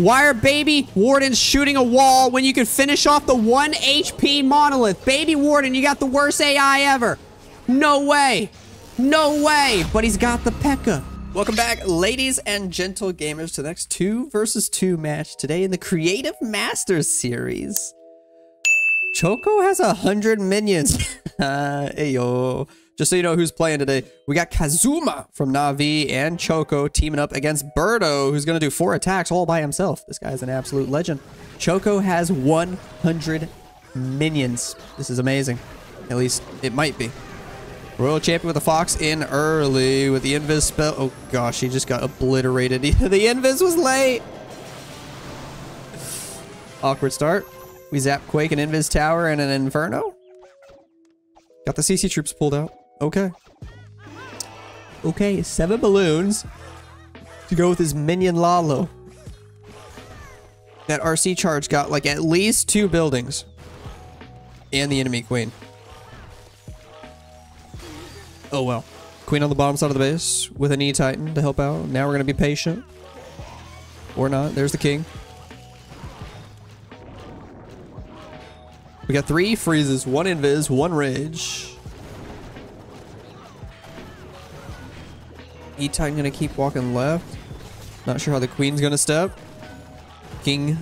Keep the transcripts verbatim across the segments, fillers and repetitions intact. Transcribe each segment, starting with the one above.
Why are Baby Warden shooting a wall when you can finish off the one H P monolith? Baby Warden, you got the worst A I ever. No way. No way. But he's got the P E K K A. Welcome back, ladies and gentle gamers, to the next two versus two match today in the Creative Masters series. Choco has a hundred minions. uh, hey, yo. Just so you know who's playing today, we got Kazuma from Na'Vi and Choco teaming up against Birdo, who's going to do four attacks all by himself. This guy's an absolute legend. Choco has one hundred minions. This is amazing. At least it might be. Royal Champion with the Fox in early with the Invis spell. Oh gosh, he just got obliterated. The Invis was late. Awkward start. We zap Quake, an Invis Tower, and an Inferno. Got the C C troops pulled out. Okay. Okay, seven balloons to go with his minion Lalo. That R C charge got like at least two buildings and the enemy Queen. Oh well. Queen on the bottom side of the base with an E-Titan to help out. Now we're going to be patient. Or not. There's the king. We got three freezes, one invis, one rage. E-Titan going to keep walking left. Not sure how the queen's going to step. King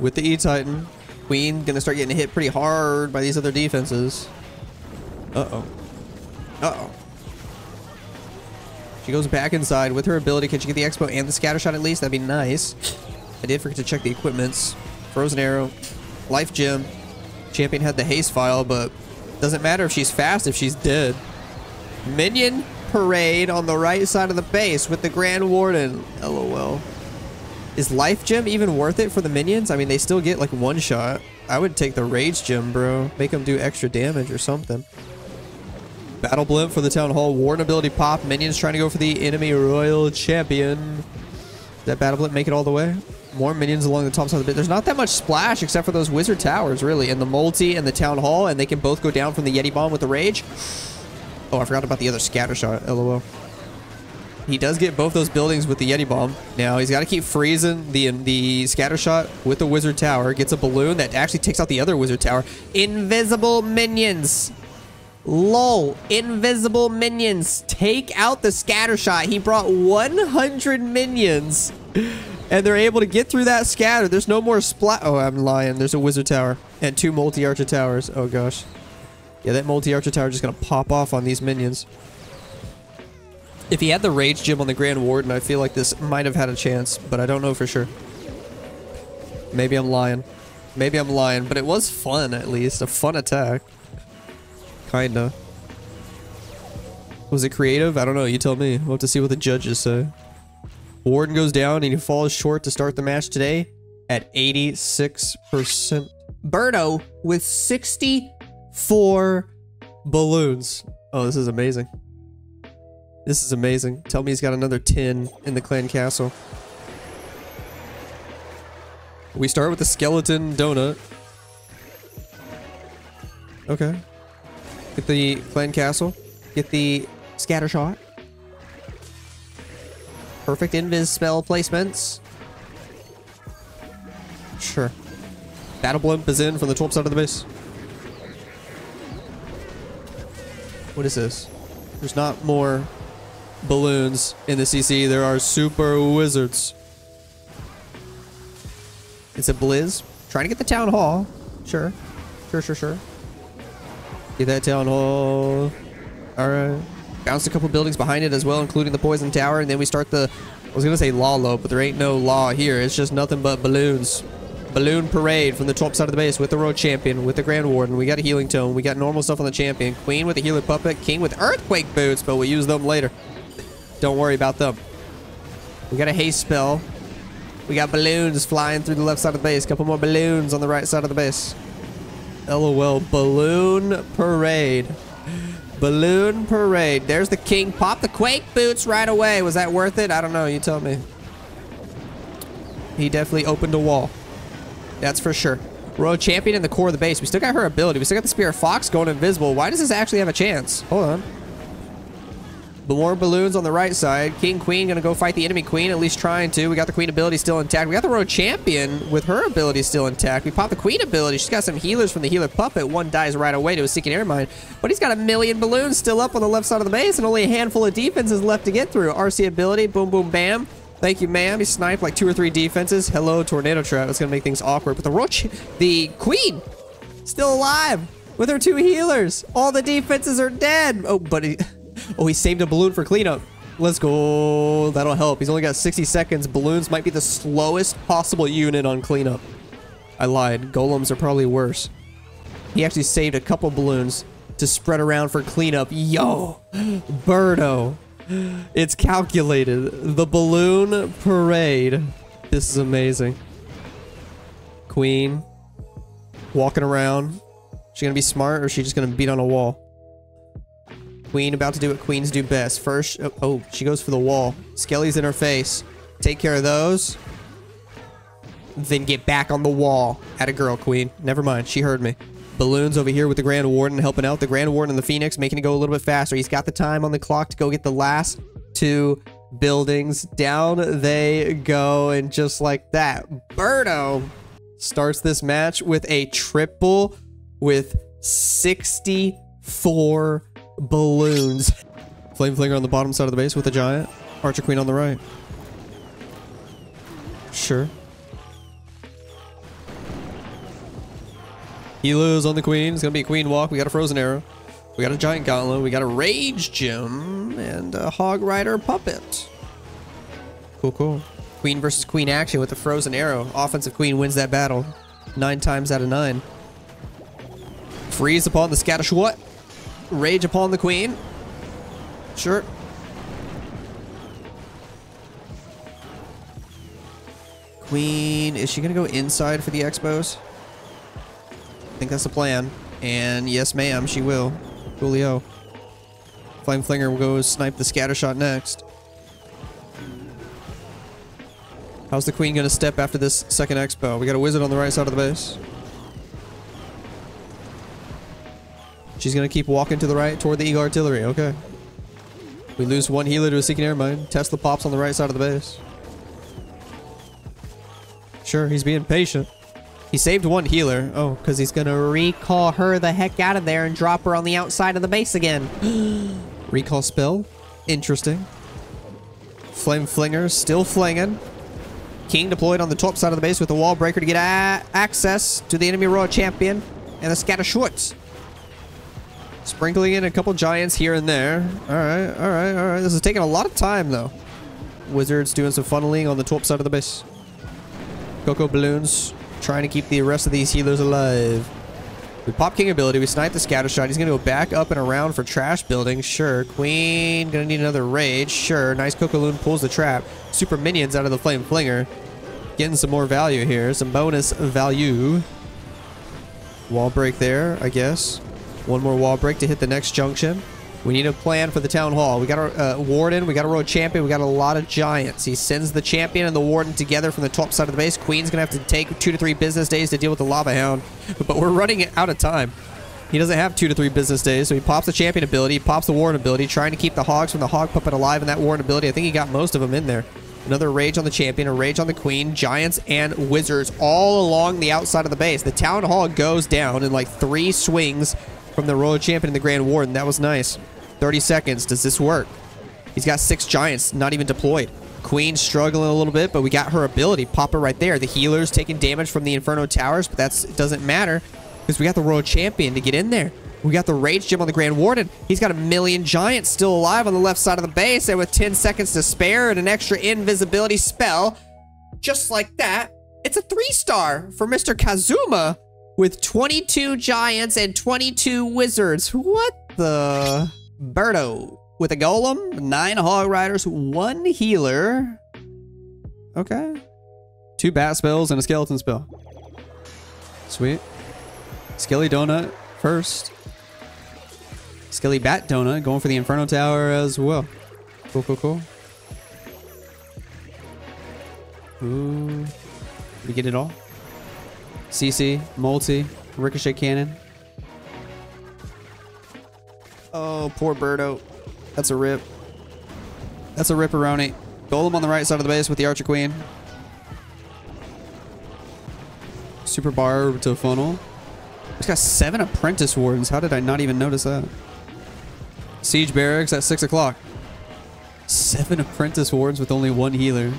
with the E-Titan. Queen going to start getting hit pretty hard by these other defenses. Uh-oh. Uh-oh. She goes back inside with her ability. Can she get the Expo and the Scatter Shot at least? That'd be nice. I did forget to check the equipments. Frozen Arrow. Life Gem. Champion had the Haste File, but doesn't matter if she's fast if she's dead. Minion Parade on the right side of the base with the Grand Warden. LOL. Is Life Gem even worth it for the minions? I mean, they still get like one shot. I would take the Rage Gem, bro. Make them do extra damage or something. Battle Blimp for the Town Hall. Warden ability pop. Minions trying to go for the enemy Royal Champion. Did that Battle Blimp make it all the way? More minions along the top side of the bit. There's not that much splash except for those Wizard Towers, really. And the Multi and the Town Hall. And they can both go down from the Yeti Bomb with the Rage. Oh, I forgot about the other Scatter Shot. LOL. He does get both those buildings with the Yeti Bomb. Now, he's got to keep freezing the, the Scatter Shot with the Wizard Tower. Gets a Balloon that actually takes out the other Wizard Tower. Invisible minions. LOL. Invisible minions. Take out the Scatter Shot. He brought one hundred minions. And they're able to get through that scatter. There's no more splat. Oh, I'm lying. There's a Wizard Tower. And two multi-archer towers. Oh, gosh. Yeah, that multi-archer tower is just going to pop off on these minions. If he had the Rage Gem on the Grand Warden, I feel like this might have had a chance. But I don't know for sure. Maybe I'm lying. Maybe I'm lying. But it was fun, at least. A fun attack. Kinda. Was it creative? I don't know. You tell me. We'll have to see what the judges say. Warden goes down and he falls short to start the match today at eighty-six percent. Birdo with sixty-four balloons. Oh, this is amazing. This is amazing. Tell me he's got another ten in the clan castle. We start with the skeleton donut. Okay. Get the clan castle. Get the scatter shot. Perfect invis spell placements. Sure. Battle Blimp is in from the top side of the base. What is this? There's not more balloons in the C C. There are super wizards. It's a Blizz. Trying to get the Town Hall. Sure. Sure, sure, sure. Get that Town Hall. Alright. Bounced a couple buildings behind it as well, including the Poison Tower. And then we start the... I was going to say Lalo, but there ain't no law here. It's just nothing but balloons. Balloon Parade from the top side of the base with the Road Champion, with the Grand Warden. We got a Healing Tone. We got normal stuff on the Champion. Queen with a Healer Puppet. King with Earthquake Boots, but we'll use them later. Don't worry about them. We got a Haste Spell. We got balloons flying through the left side of the base. Couple more balloons on the right side of the base. LOL. Balloon Parade. Balloon Parade. There's the king. Pop the Quake Boots right away. Was that worth it? I don't know. You tell me. He definitely opened a wall. That's for sure. Royal Champion in the core of the base. We still got her ability. We still got the Spear of Fox going invisible. Why does this actually have a chance? Hold on. More balloons on the right side. King, queen, gonna go fight the enemy queen, at least trying to. We got the queen ability still intact. We got the road champion with her ability still intact. We popped the queen ability. She's got some healers from the healer puppet. One dies right away to a sinking air mine, but he's got a million balloons still up on the left side of the base and only a handful of defenses left to get through. R C ability, boom, boom, bam. Thank you, ma'am. He sniped like two or three defenses. Hello, tornado trap. It's gonna make things awkward, but the roach, the queen, still alive with her two healers. All the defenses are dead. Oh, buddy. Oh, he saved a balloon for cleanup. Let's go. That'll help. He's only got sixty seconds. Balloons might be the slowest possible unit on cleanup. I lied. Golems are probably worse. He actually saved a couple balloons to spread around for cleanup. Yo, Birdo. It's calculated. The balloon parade. This is amazing. Queen. Walking around. She gonna be smart or is she just gonna beat on a wall? Queen about to do what queens do best. First, oh, oh, she goes for the wall. Skelly's in her face. Take care of those. Then get back on the wall. Atta girl, queen. Never mind. She heard me. Balloons over here with the Grand Warden helping out. The Grand Warden and the Phoenix making it go a little bit faster. He's got the time on the clock to go get the last two buildings. Down they go. And just like that, Birdo starts this match with a triple with sixty-four balloons. Flame Flinger on the bottom side of the base with a giant. Archer Queen on the right. Sure. Helos on the queen. It's gonna be a queen walk. We got a frozen arrow. We got a giant gauntlet. We got a rage gem and a hog rider puppet. Cool, cool. Queen versus queen action with the frozen arrow. Offensive queen wins that battle nine times out of nine. Freeze upon the scattershot. Rage upon the queen. Sure. Queen, is she gonna go inside for the expos? I think that's the plan. And yes, ma'am, she will. Julio. Flame Flinger will go snipe the scattershot next. How's the queen gonna step after this second expo? We got a wizard on the right side of the base. She's gonna keep walking to the right toward the Eagle Artillery. Okay. We lose one healer to a seeking air mine. Tesla pops on the right side of the base. Sure, he's being patient. He saved one healer. Oh, because he's gonna recall her the heck out of there and drop her on the outside of the base again. Recall spell. Interesting. Flame Flinger still flinging. King deployed on the top side of the base with the wall breaker to get access to the enemy royal champion and the scatter shorts. Sprinkling in a couple giants here and there. All right, all right, all right. This is taking a lot of time, though. Wizards doing some funneling on the top side of the base. Coco balloons trying to keep the rest of these healers alive. We pop king ability. We snipe the scatter shot. He's going to go back up and around for trash building. Sure. Queen going to need another rage. Sure. Nice Coco balloon pulls the trap. Super minions out of the flame flinger. Getting some more value here. Some bonus value. Wall break there, I guess. One more wall break to hit the next junction. We need a plan for the town hall. We got a uh, warden. We got a road champion. We got a lot of giants. He sends the champion and the warden together from the top side of the base. Queen's going to have to take two to three business days to deal with the lava hound. But we're running out of time. He doesn't have two to three business days. So he pops the champion ability. He pops the warden ability. Trying to keep the hogs from the hog puppet alive in that warden ability. I think he got most of them in there. Another rage on the champion, a rage on the queen, giants and wizards all along the outside of the base. The town hall goes down in like three swings from the royal champion and the grand warden. That was nice. thirty seconds. Does this work? He's got six giants not even deployed. Queen struggling a little bit, but we got her ability. Pop her right there. The healers taking damage from the inferno towers, but that's doesn't matter because we got the royal champion to get in there. We got the rage gem on the grand warden. He's got a million giants still alive on the left side of the base, and with ten seconds to spare and an extra invisibility spell, just like that, it's a three star for Mister Kazuma with twenty-two giants and twenty-two wizards. What the? Birdo with a golem, nine hog riders, one healer. Okay. Two bat spells and a skeleton spell. Sweet. Skelly donut first. Skelly bat donut going for the inferno tower as well. Cool, cool, cool. Ooh. Did we get it all? C C, multi, ricochet cannon. Oh, poor Birdo. That's a rip. That's a ripperoni. Golem on the right side of the base with the Archer Queen. Super bar to funnel. He's got seven Apprentice Wardens. How did I not even notice that? Siege Barracks at six o'clock. Seven Apprentice Wardens with only one healer.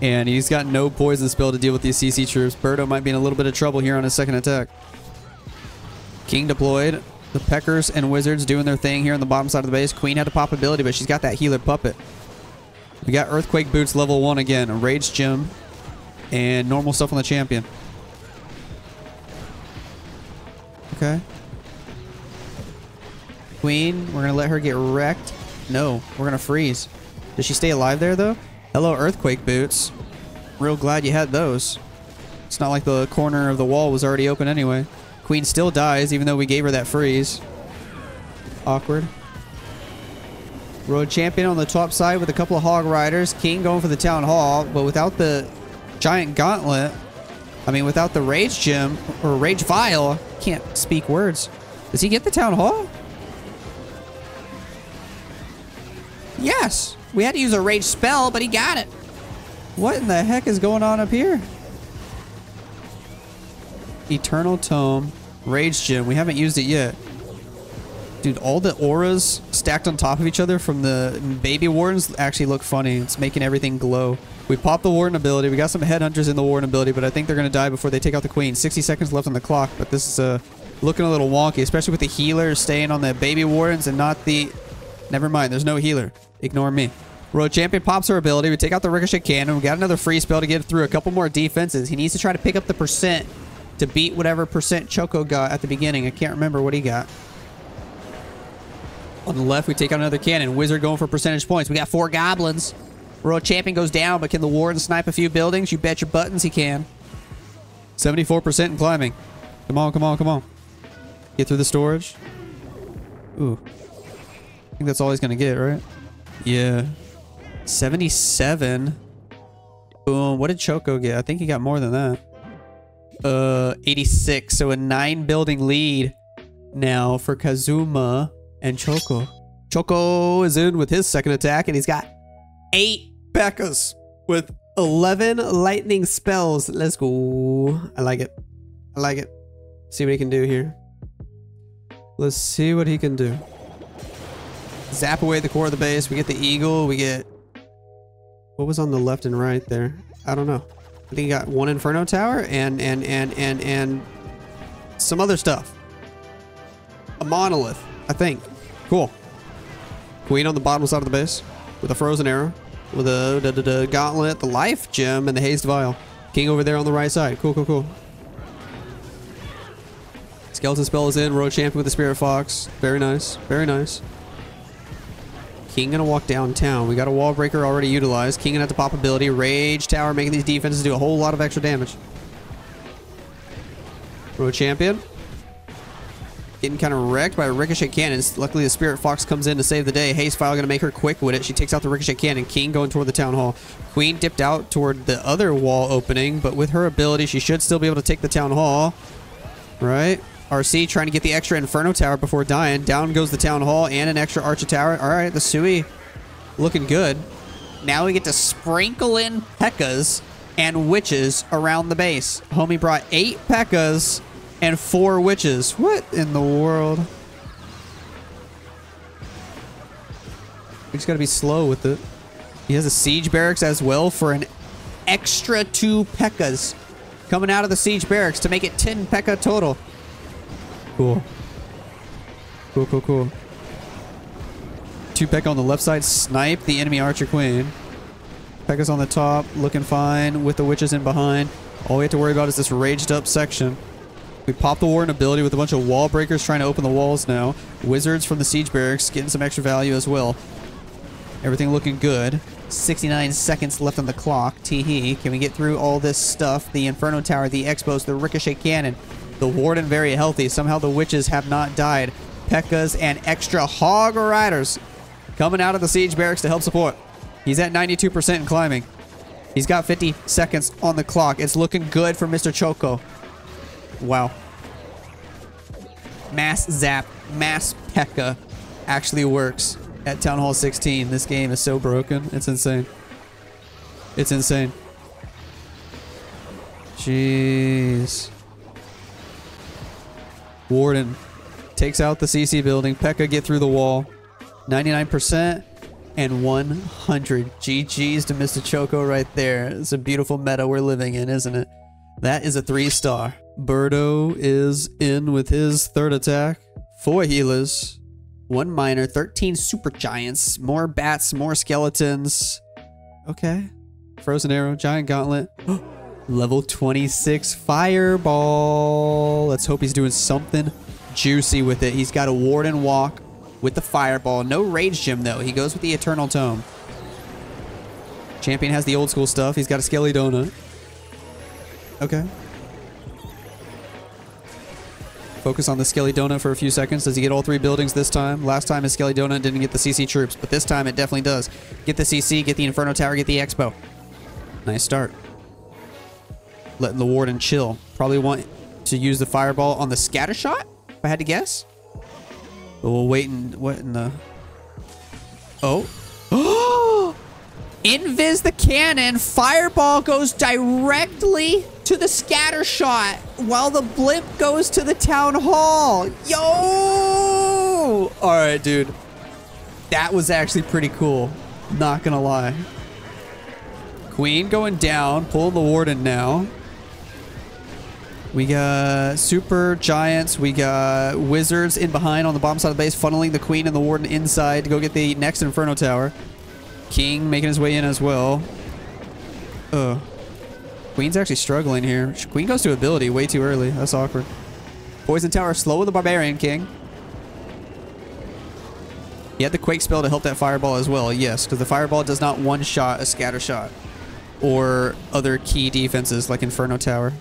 And he's got no poison spell to deal with these C C troops. Birdo might be in a little bit of trouble here on his second attack. King deployed. The P E K K A s and Wizards doing their thing here on the bottom side of the base. Queen had to pop ability, but she's got that healer puppet. We got Earthquake Boots level one again. A Rage Gem. And normal stuff on the champion. Okay. Queen, we're going to let her get wrecked. No, we're going to freeze. Does she stay alive there, though? Hello, Earthquake Boots. Real glad you had those. It's not like the corner of the wall was already open anyway. Queen still dies, even though we gave her that freeze. Awkward. Road Champion on the top side with a couple of Hog Riders. King going for the Town Hall, but without the Giant Gauntlet, I mean, without the Rage Gem, or Rage Vial, can't speak words. Does he get the Town Hall? Yes! We had to use a Rage spell, but he got it. What in the heck is going on up here? Eternal Tome, Rage Gem. We haven't used it yet. Dude, all the auras stacked on top of each other from the baby wardens actually look funny. It's making everything glow. We popped the warden ability. We got some headhunters in the warden ability, but I think they're going to die before they take out the queen. sixty seconds left on the clock, but this is uh, looking a little wonky, especially with the healer staying on the baby wardens and not the... Never mind, there's no healer. Ignore me. Road Champion pops her ability. We take out the Ricochet Cannon. We got another free spell to get through a couple more defenses. He needs to try to pick up the percent to beat whatever percent Choco got at the beginning. I can't remember what he got. On the left, we take out another cannon. Wizard going for percentage points. We got four goblins. Royal Champion goes down, but can the warden snipe a few buildings? You bet your buttons he can. seventy-four percent in climbing. Come on, come on, come on. Get through the storage. Ooh. I think that's all he's going to get, right? Yeah. seventy-seven. Boom. What did Choco get? I think he got more than that. Uh, eighty-six. So a nine building lead now for Kazuma and Choco. Choco is in with his second attack, and he's got eight P E K K A s with eleven lightning spells. Let's go. I like it. I like it. See what he can do here. Let's see what he can do. Zap away the core of the base. We get the eagle. We get... What was on the left and right there? I don't know. I think he got one Inferno Tower and, and, and, and, and some other stuff. A monolith, I think. Cool. Queen on the bottom side of the base with a frozen arrow, with a da, da, da, gauntlet, the life gem, and the hazed vial. King over there on the right side. Cool, cool, cool. Skeleton spell is in. Road Champion with the Spirit Fox. Very nice. Very nice. King gonna walk downtown. We got a wall breaker already utilized. King gonna have to pop ability. Rage Tower making these defenses do a whole lot of extra damage. Road Champion. Getting kind of wrecked by Ricochet Cannons. Luckily the Spirit Fox comes in to save the day. Haste File gonna make her quick with it. She takes out the Ricochet Cannon. King going toward the Town Hall. Queen dipped out toward the other wall opening, but with her ability she should still be able to take the Town Hall. Right? R C trying to get the extra Inferno Tower before dying. Down goes the Town Hall and an extra Archer Tower. All right, the Sui looking good. Now we get to sprinkle in P E K K A s and witches around the base. Homie brought eight P E K K A s and four witches. What in the world? We just got to be slow with it. He has a Siege Barracks as well for an extra two P E K K A s coming out of the Siege Barracks to make it ten P E K K A total. Cool. Cool, cool, cool. Two P E K K A on the left side. Snipe the enemy Archer Queen. P E K K A s on the top. Looking fine with the witches in behind. All we have to worry about is this raged up section. We pop the warden ability with a bunch of wall breakers trying to open the walls now. Wizards from the Siege Barracks getting some extra value as well. Everything looking good. sixty-nine seconds left on the clock. Teehee. Can we get through all this stuff? The Inferno Tower, the Expos, the Ricochet Cannon. The warden very healthy. Somehow the witches have not died. P E K K A s and extra Hog Riders coming out of the Siege Barracks to help support. He's at ninety-two percent in climbing. He's got fifty seconds on the clock. It's looking good for Mister Choco. Wow. Mass Zap, Mass P E K K A actually works. at Town Hall sixteen. This game is so broken. It's insane. It's insane. Jeez. Warden takes out the C C building. P E K K A get through the wall. ninety-nine percent and one hundred. G G's to Mister Choco right there. It's a beautiful meta we're living in, isn't it? That is a three star. Birdo is in with his third attack. Four healers, one miner, thirteen super giants, more bats, more skeletons. Okay. Frozen arrow, giant gauntlet. Level twenty-six fireball. Let's hope he's doing something juicy with it. He's got a warden walk with the fireball. No rage gem though. He goes with the eternal tome. Champion has the old school stuff. He's got a skelly donut. Okay. Focus on the skelly donut for a few seconds. Does he get all three buildings this time? Last time his skelly donut didn't get the C C troops, but this time it definitely does. Get the C C, get the Inferno Tower, get the Expo. Nice start. Letting the warden chill. Probably want to use the fireball on the scatter shot, if I had to guess. But we'll wait and what in the... Oh. Oh! Invis the cannon. Fireball goes directly to the scatter shot while the blimp goes to the town hall. Yo! Alright, dude. That was actually pretty cool. Not gonna lie. Queen going down. Pulling the warden now. We got super giants. We got wizards in behind on the bottom side of the base, funneling the queen and the warden inside to go get the next Inferno Tower. King making his way in as well. Oh, queen's actually struggling here. Queen goes to ability way too early. That's awkward. Poison tower slow with the barbarian king. He had the quake spell to help that fireball as well. Yes, because the fireball does not one shot a scatter shot or other key defenses like Inferno Tower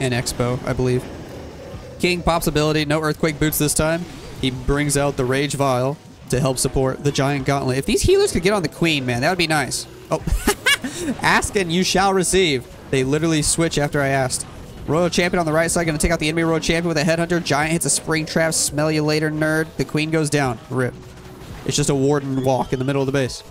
and Expo, I believe. King pops ability, no Earthquake Boots this time. He brings out the Rage Vial to help support the Giant Gauntlet. If these healers could get on the Queen, man, that would be nice. Oh, ask and you shall receive. They literally switch after I asked. Royal Champion on the right side, gonna take out the enemy Royal Champion with a Headhunter. Giant hits a Spring Trap, smell you later, nerd. The Queen goes down, rip. It's just a Warden walk in the middle of the base.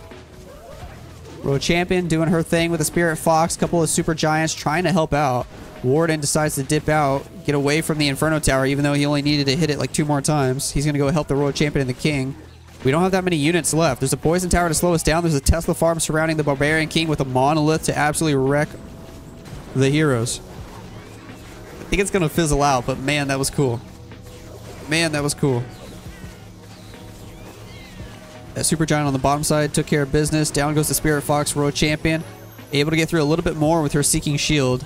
Royal Champion doing her thing with a Spirit Fox, couple of Super Giants trying to help out. Warden decides to dip out, get away from the Inferno Tower, even though he only needed to hit it like two more times. He's going to go help the Royal Champion and the King. We don't have that many units left. There's a Poison Tower to slow us down. There's a Tesla farm surrounding the Barbarian King with a Monolith to absolutely wreck the heroes. I think it's going to fizzle out, but man, that was cool. Man, that was cool. That Super Giant on the bottom side took care of business. Down goes the Spirit Fox, Royal Champion. Able to get through a little bit more with her Seeking Shield.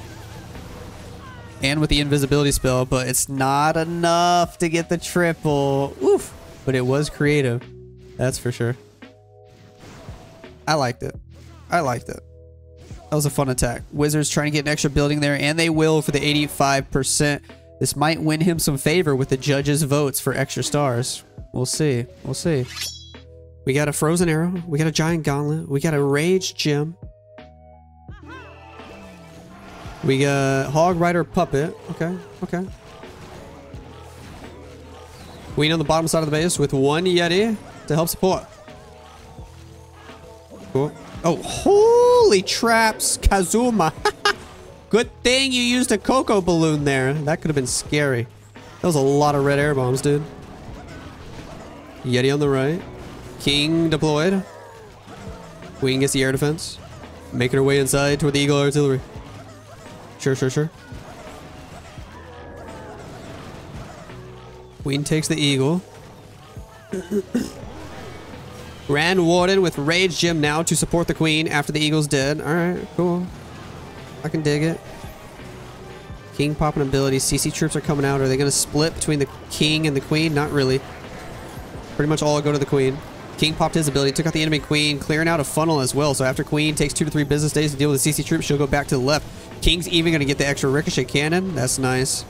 And with the invisibility spell, but it's not enough to get the triple. Oof. But it was creative. That's for sure. I liked it. I liked it. That was a fun attack. Wizards trying to get an extra building there, and they will for the eighty-five percent. This might win him some favor with the judges' votes for extra stars. We'll see. We'll see. We got a frozen arrow. We got a giant gauntlet. We got a rage gem. We got hog rider puppet. Okay, okay. Queen on the bottom side of the base with one yeti to help support. Cool. Oh, holy traps, Kazuma. Good thing you used a cocoa balloon there. That could have been scary. That was a lot of red air bombs, dude. Yeti on the right. King deployed. Queen gets the air defense. Making her way inside toward the Eagle Artillery. Sure, sure, sure. Queen takes the eagle. Grand Warden with Rage Gem now to support the Queen after the eagle's dead. Alright, cool. I can dig it. King popping ability. C C troops are coming out. Are they going to split between the King and the Queen? Not really. Pretty much all go to the Queen. King popped his ability, took out the enemy Queen, clearing out a funnel as well. So after Queen takes two to three business days to deal with the C C troops, she'll go back to the left. King's even going to get the extra ricochet cannon. That's nice.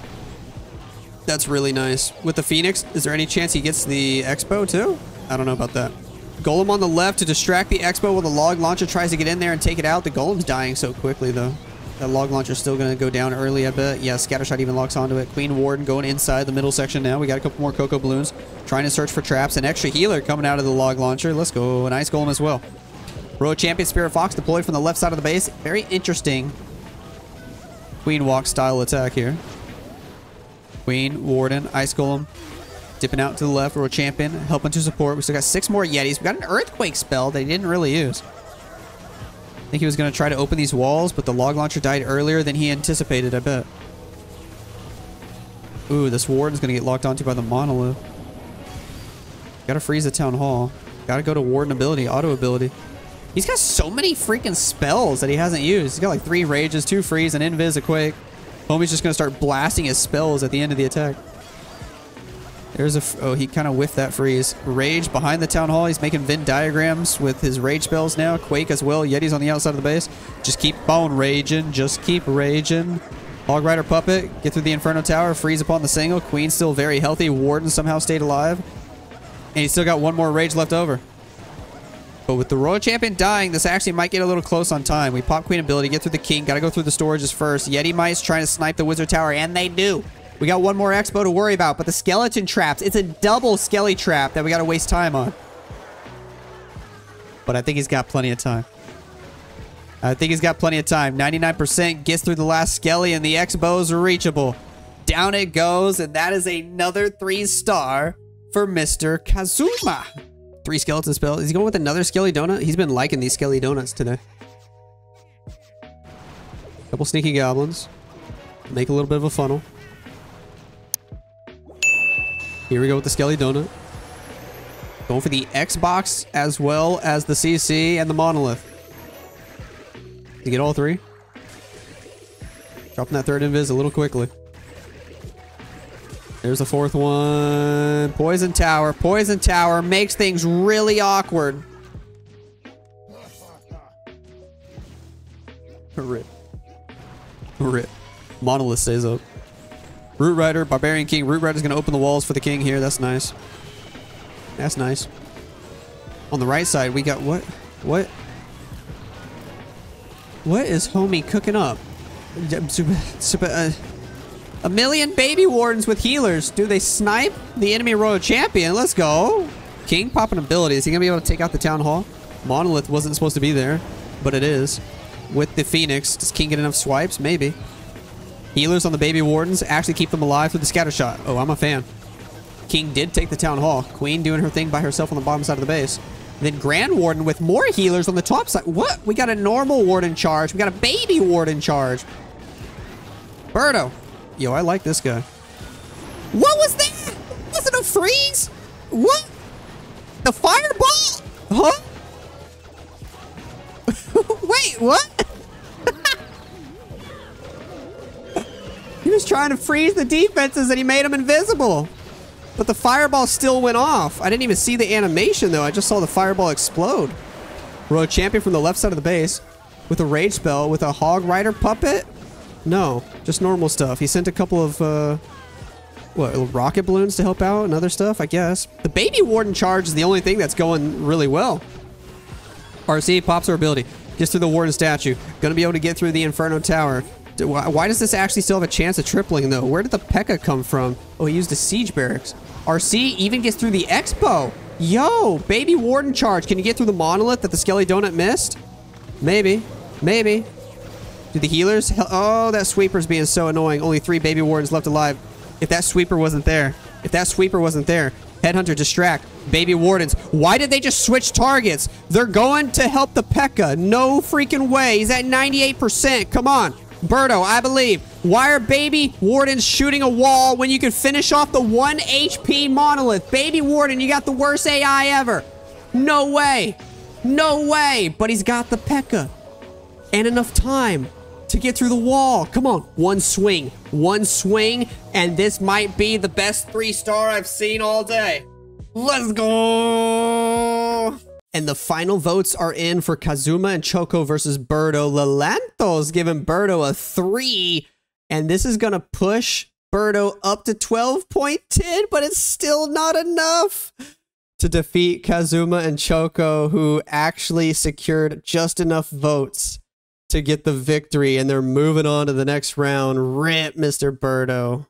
That's really nice. With the Phoenix, is there any chance he gets the Expo too? I don't know about that. Golem on the left to distract the Expo while the log launcher tries to get in there and take it out. The Golem's dying so quickly though. The log launcher's still going to go down early, I bet. Yeah, Scattershot even locks onto it. Queen Warden going inside the middle section now. We got a couple more Cocoa Balloons trying to search for traps. An extra healer coming out of the log launcher. Let's go. An Ice Golem as well. Royal Champion Spirit Fox deployed from the left side of the base. Very interesting Queen Walk style attack here. Queen, Warden, Ice Golem. Dipping out to the left. Royal Champion helping to support. We still got six more Yetis. We got an Earthquake spell that he didn't really use. I think he was going to try to open these walls, but the log launcher died earlier than he anticipated, I bet. Ooh, this Warden's going to get locked onto by the Monolith. Got to freeze the Town Hall. Got to go to Warden ability, auto ability. He's got so many freaking spells that he hasn't used. He's got like three Rages, two Freeze, an Invis, a Quake. Homie's just going to start blasting his spells at the end of the attack. There's a... F oh, he kind of whiffed that freeze. Rage behind the Town Hall. He's making Venn diagrams with his Rage spells now. Quake as well. Yeti's on the outside of the base. Just keep on raging. Just keep raging. Hog Rider Puppet. Get through the Inferno Tower. Freeze upon the single. Queen's still very healthy. Warden somehow stayed alive. And he's still got one more Rage left over. But with the Royal Champion dying, this actually might get a little close on time. We pop Queen ability. Get through the King. Got to go through the storages first. Yeti Mice trying to snipe the Wizard Tower. And they do. We got one more expo to worry about, but the skeleton traps, it's a double skelly trap that we got to waste time on. But I think he's got plenty of time. I think he's got plenty of time. ninety-nine percent gets through the last skelly and the expo's reachable. Down it goes, and that is another three star for Mister Kazuma. Three skeleton spells. Is he going with another skelly donut? He's been liking these skelly donuts today. Couple sneaky goblins. Make a little bit of a funnel. Here we go with the Skelly Donut. Going for the Xbox as well as the C C and the Monolith. You get all three. Dropping that third invis a little quickly. There's the fourth one. Poison Tower. Poison Tower makes things really awkward. Rip. Rip. Monolith stays up. Root Rider, Barbarian King. Root Rider's going to open the walls for the King here. That's nice. That's nice. On the right side, we got what? What? What is homie cooking up? A million baby wardens with healers. Do they snipe the enemy Royal Champion? Let's go. King popping ability. Is he going to be able to take out the Town Hall? Monolith wasn't supposed to be there, but it is. With the Phoenix, does King get enough swipes? Maybe. Healers on the baby wardens actually keep them alive through the scatter shot. Oh, I'm a fan. King did take the Town Hall. Queen doing her thing by herself on the bottom side of the base. And then Grand Warden with more healers on the top side. What? We got a normal warden charge. We got a baby warden charge. Birdo. Yo, I like this guy. What was that? Was it a freeze? What? The fireball? Huh? Wait, what? He was trying to freeze the defenses and he made them invisible. But the fireball still went off. I didn't even see the animation though. I just saw the fireball explode. Royal Champion from the left side of the base with a rage spell with a Hog Rider Puppet? No, just normal stuff. He sent a couple of uh, what, rocket balloons to help out and other stuff, I guess. The baby warden charge is the only thing that's going really well. R C pops her ability. Gets through the warden statue. Gonna be able to get through the Inferno Tower. Why does this actually still have a chance of tripling, though? Where did the P E K K A come from? Oh, he used a Siege Barracks. R C even gets through the Expo. Yo, baby warden charge. Can you get through the Monolith that the Skelly Donut missed? Maybe. Maybe. Do the healers? Oh, that sweeper's being so annoying. Only three baby wardens left alive. If that sweeper wasn't there. If that sweeper wasn't there. Headhunter, distract. Baby wardens. Why did they just switch targets? They're going to help the P E K K A. No freaking way. He's at ninety-eight percent. Come on. Birdo, I believe. Why are baby wardens shooting a wall when you can finish off the one H P Monolith? Baby warden, you got the worst A I ever. No way. No way. But he's got the P E K K A. And enough time to get through the wall. Come on. One swing. One swing. And this might be the best three star I've seen all day. Let's go. And the final votes are in for Kazuma and Choco versus Birdo. Lelanto's giving Birdo a three. And this is going to push Birdo up to twelve point one zero, but it's still not enough to defeat Kazuma and Choco, who actually secured just enough votes to get the victory, and they're moving on to the next round. Rip, Mister Birdo.